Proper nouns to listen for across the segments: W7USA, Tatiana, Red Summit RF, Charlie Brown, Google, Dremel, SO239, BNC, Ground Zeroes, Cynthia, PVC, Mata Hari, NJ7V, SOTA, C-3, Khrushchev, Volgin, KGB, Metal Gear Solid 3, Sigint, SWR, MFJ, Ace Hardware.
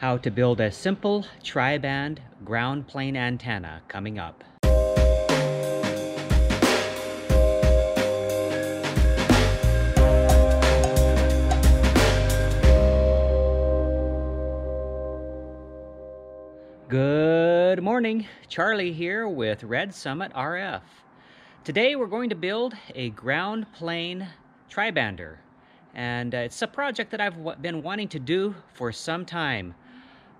how to build a simple tri-band ground plane antenna coming up. Good morning, Charlie here with Red Summit RF. Today we're going to build a ground plane tri-bander, and it's a project that I've been wanting to do for some time.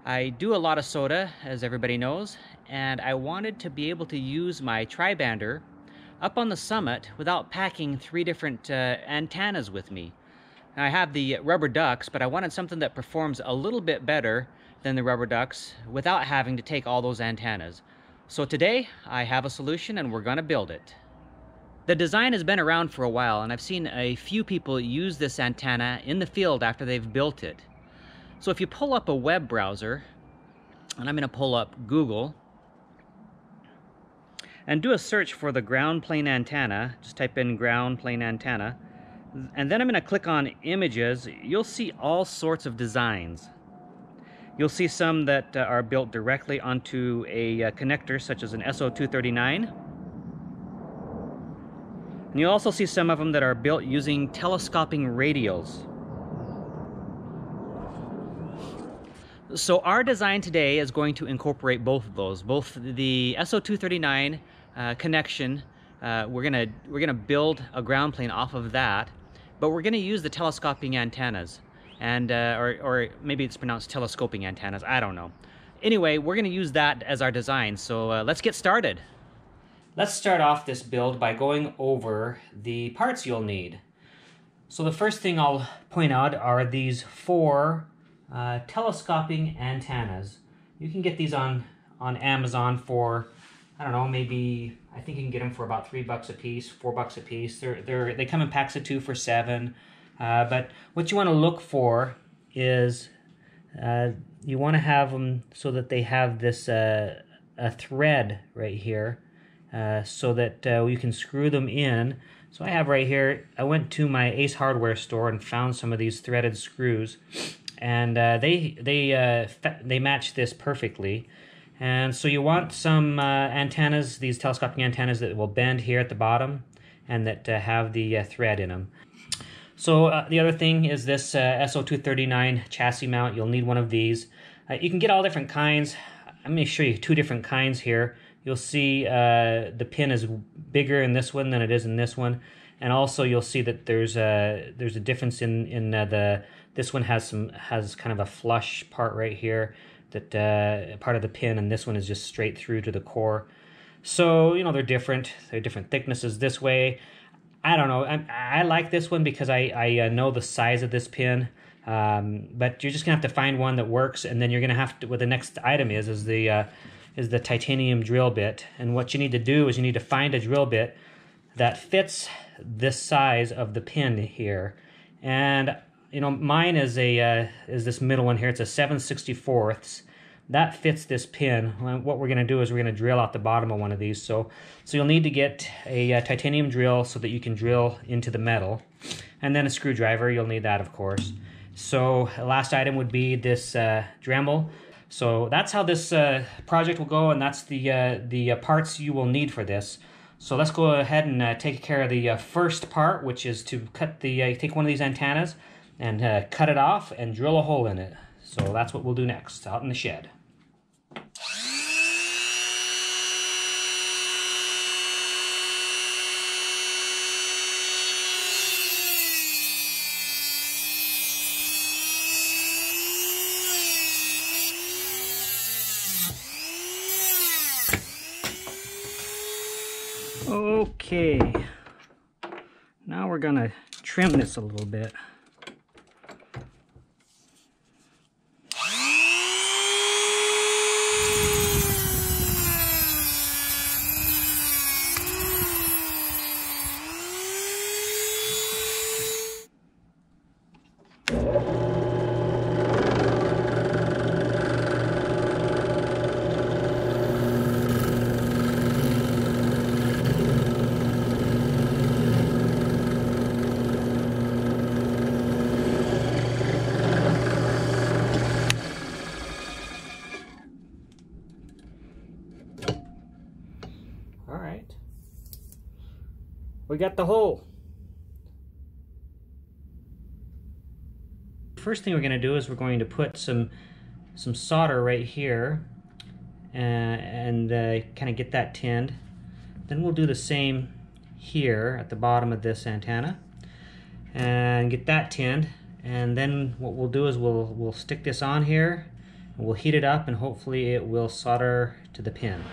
I do a lot of SOTA, as everybody knows, and I wanted to be able to use my tri-bander up on the summit without packing three different antennas with me. Now, I have the rubber ducks, but I wanted something that performs a little bit better than the rubber ducks without having to take all those antennas. So today I have a solution and we're gonna build it. The design has been around for a while, and I've seen a few people use this antenna in the field after they've built it. So if you pull up a web browser, and I'm gonna pull up Google, and do a search for the ground plane antenna, just type in ground plane antenna, and then I'm gonna click on images. You'll see all sorts of designs. You'll see some that are built directly onto a connector, such as an SO239. And you'll also see some of them that are built using telescoping radials. So our design today is going to incorporate both of those, both the SO239 connection. We're gonna build a ground plane off of that, but we're gonna use the telescoping antennas. And or maybe it's pronounced telescoping antennas, I don't know. Anyway, we're gonna use that as our design, so let's get started. Let's start off this build by going over the parts you'll need. So the first thing I'll point out are these four telescoping antennas. You can get these on Amazon for, I don't know, maybe, I think you can get them for about $3 a piece, $4 a piece. They come in packs of two for $7. But what you want to look for is you want to have them so that they have this a thread right here so that you can screw them in. So I have right here, I went to my Ace Hardware store and found some of these threaded screws, and they match this perfectly. And so you want some antennas, these telescoping antennas that will bend here at the bottom and that have the thread in them. So the other thing is this SO239 chassis mount. You'll need one of these. You can get all different kinds. I'm going to show you two different kinds here. You'll see the pin is bigger in this one than it is in this one, and also you'll see that there's a difference this one has kind of a flush part right here, that part of the pin, and this one is just straight through to the core. So you know they're different thicknesses this way. I don't know. I like this one because I know the size of this pin, but you're just gonna have to find one that works, and then you're gonna have to. Well, the next item is the titanium drill bit, and what you need to do is you need to find a drill bit that fits this size of the pin here, and you know mine is this middle one here. It's a 7/64. That fits this pin. What we're going to do is we're going to drill out the bottom of one of these. So you'll need to get a titanium drill so that you can drill into the metal. And then a screwdriver, you'll need that, of course. So last item would be this Dremel. So that's how this project will go, and that's the parts you will need for this. So let's go ahead and take care of the first part, which is to cut the take one of these antennas and cut it off and drill a hole in it. So that's what we'll do next, out in the shed. Okay, now we're gonna trim this a little bit. We got the hole. First thing we're going to do is we're going to put some solder right here and kind of get that tinned. Then we'll do the same here at the bottom of this antenna and get that tinned. And then what we'll do is we'll stick this on here, and we'll heat it up, and hopefully it will solder to the pin.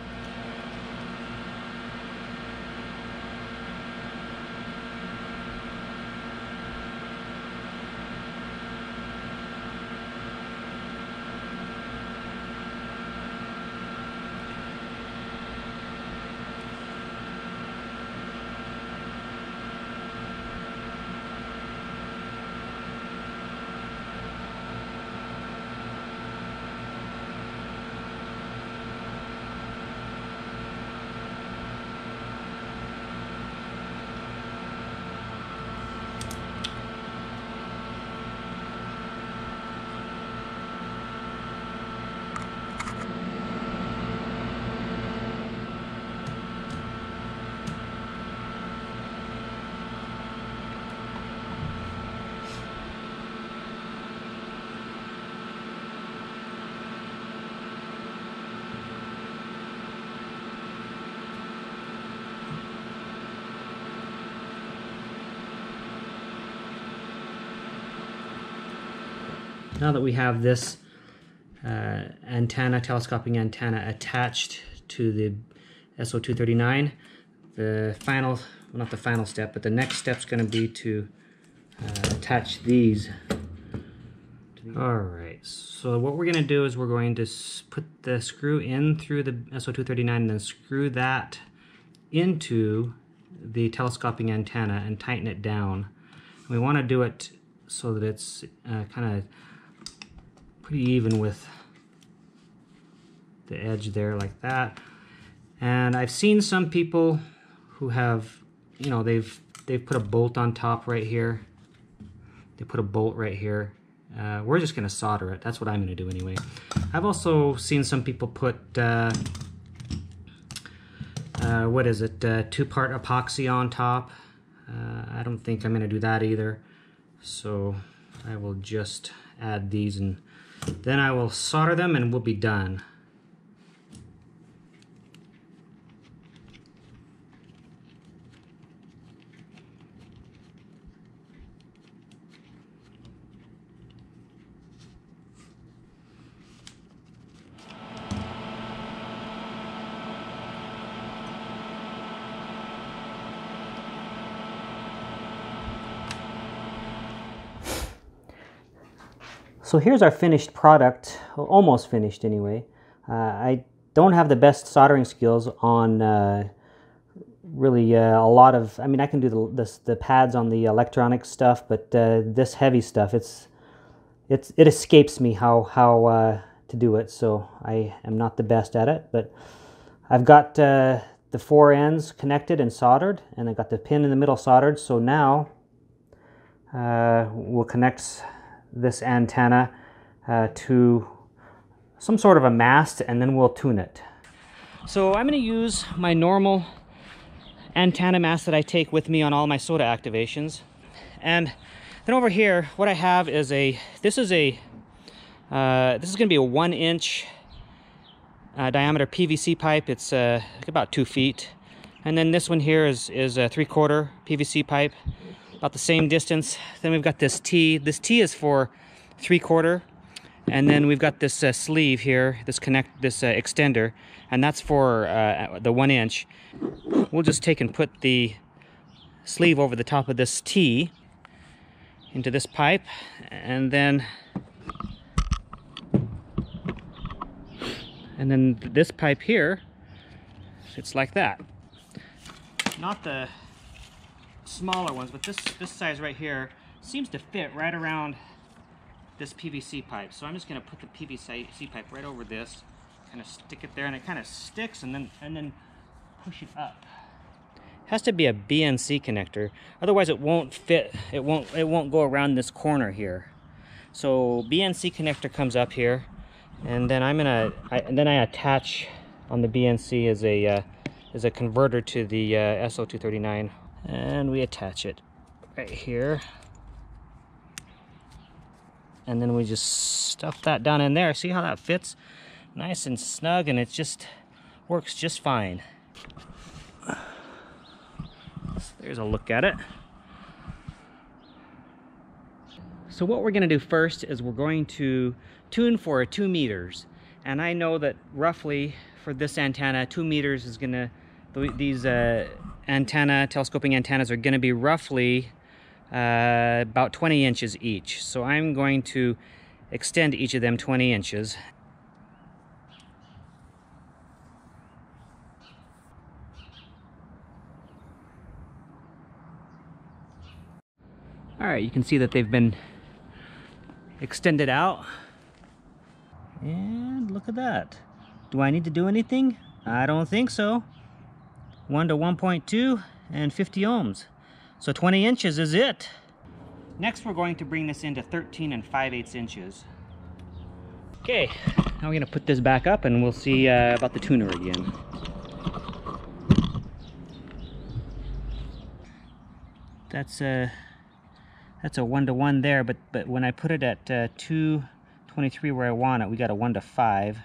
Now that we have this antenna, telescoping antenna, attached to the SO239, the final, well, not the final step, but the next step's going to be to attach these. Alright, so what we're going to do is we're going to put the screw in through the SO239 and then screw that into the telescoping antenna and tighten it down. We want to do it so that it's kind of pretty even with the edge there, like that. And I've seen some people who have, you know, they've put a bolt on top right here. They put a bolt right here. We're just gonna solder it. That's what I'm gonna do anyway. I've also seen some people put what is it, two-part epoxy on top. I don't think I'm gonna do that either. So I will just add these, and then I will solder them and we'll be done. So here's our finished product, almost finished anyway. I don't have the best soldering skills on really a lot of, I mean, I can do the pads on the electronic stuff, but this heavy stuff, it escapes me how to do it, so I am not the best at it. But I've got the four ends connected and soldered, and I got the pin in the middle soldered, so now we'll connect this antenna to some sort of a mast, and then we'll tune it. So I'm going to use my normal antenna mast that I take with me on all my SOTA activations. And then over here, what I have is this is going to be a 1-inch diameter PVC pipe. It's about 2 feet. And then this one here is a 3/4 PVC pipe, about the same distance. Then we've got this T. This T is for 3/4, and then we've got this sleeve here, this extender, and that's for the 1-inch. We'll just take and put the sleeve over the top of this T into this pipe, and then this pipe here fits like that. Not the smaller ones, but this size right here seems to fit right around this PVC pipe. So I'm just going to put the PVC pipe right over this, kind of stick it there, and it kind of sticks, and then push it up. It has to be a BNC connector, otherwise it won't fit. It won't go around this corner here. So BNC connector comes up here, and then I attach on the BNC as a converter to the SO239. and we attach it right here, and then we just stuff that down in there. See how that fits nice and snug, and it just works just fine. So there's a look at it. So what we're going to do first is we're going to tune for a 2 meters, and I know that roughly for this antenna 2 meters is going to, these telescoping antennas are going to be roughly about 20 inches each. So I'm going to extend each of them 20 inches. All right, you can see that they've been extended out. And look at that. Do I need to do anything? I don't think so. 1 to 1.2 and 50 ohms. So 20 inches is it. Next, we're going to bring this into 13 5/8 inches. Okay, now we're gonna put this back up and we'll see about the tuner again. That's a 1 to 1 there, but when I put it at 223 where I want it, we got a 1 to 5.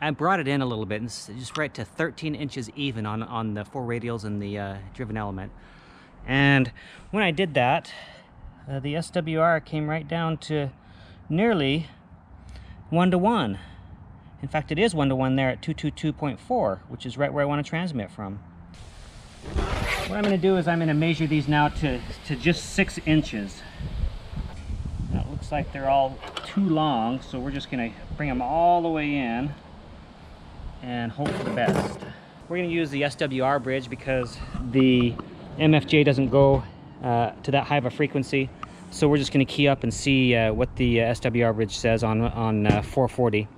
I brought it in a little bit, and just right to 13 inches even on the 4 radials and the driven element. And when I did that, the SWR came right down to nearly 1 to 1. In fact, it is 1 to 1 there at 222.4, which is right where I want to transmit from. What I'm going to do is I'm going to measure these now to just 6 inches. Now it looks like they're all too long, so we're just going to bring them all the way in and hope for the best. We're going to use the SWR bridge because the MFJ doesn't go to that high of a frequency, so we're just going to key up and see what the SWR bridge says on 440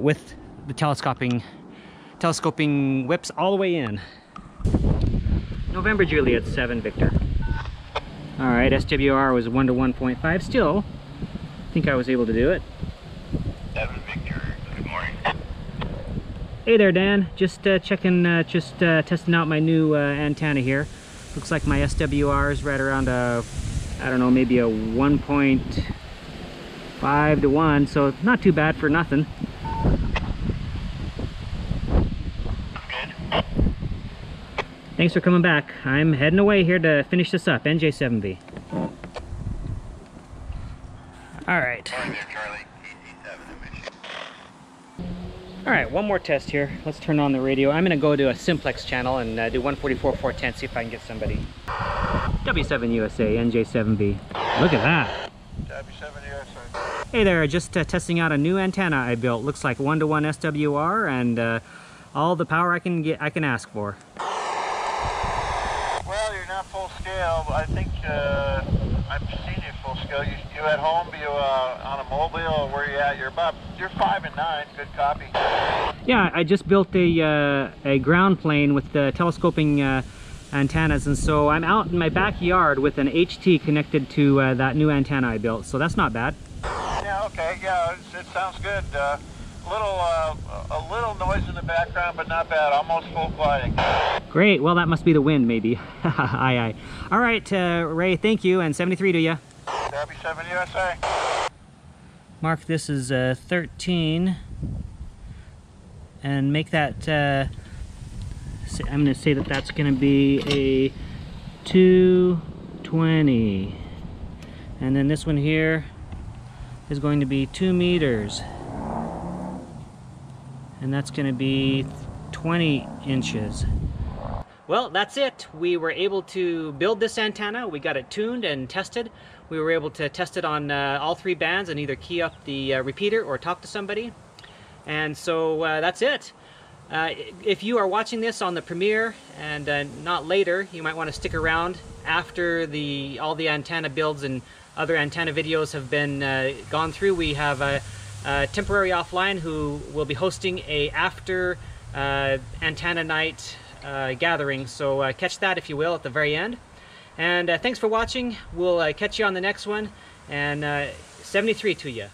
with the telescoping whips all the way in. November Juliet 7 Victor. All right, SWR was 1 to 1.5. Still, I think I was able to do it. 7 Victor, good morning. Hey there, Dan. Just checking, testing out my new antenna here. Looks like my SWR is right around a, I don't know, maybe a 1.5 to 1, so not too bad for nothing. Good. Thanks for coming back. I'm heading away here to finish this up, NJ7V. All right. Morning there, Charlie. All right, one more test here. Let's turn on the radio. I'm gonna go to a simplex channel and do 144/410, see if I can get somebody. W7USA, NJ7V. Look at that. W7USA. Hey there, just testing out a new antenna I built. Looks like 1 to 1 SWR and all the power I can get, I can ask for. Well, you're not full scale, but I think I've seen you full scale. You at home, you on a mobile, or where you at? You're 5 and 9. Good copy. Yeah, I just built a ground plane with the telescoping antennas, and so I'm out in my backyard with an HT connected to that new antenna I built. So that's not bad. Yeah. Okay. Yeah. It sounds good. A little noise in the background, but not bad. Almost full gliding. Great. Well, that must be the wind, maybe. Aye, aye. All right, Ray. Thank you. And 73 to you. W7USA. Mark, this is 13, and make that, I'm going to say that that's going to be a 220, and then this one here is going to be 2 meters, and that's going to be 20 inches. Well, that's it. We were able to build this antenna. We got it tuned and tested. We were able to test it on all 3 bands and either key up the repeater or talk to somebody. And so that's it. If you are watching this on the premiere and not later, you might want to stick around after all the antenna builds and other antenna videos have been gone through. We have a temporary offline who will be hosting a after antenna night gathering, so catch that if you will at the very end. And thanks for watching. We'll catch you on the next one, and 73 to you.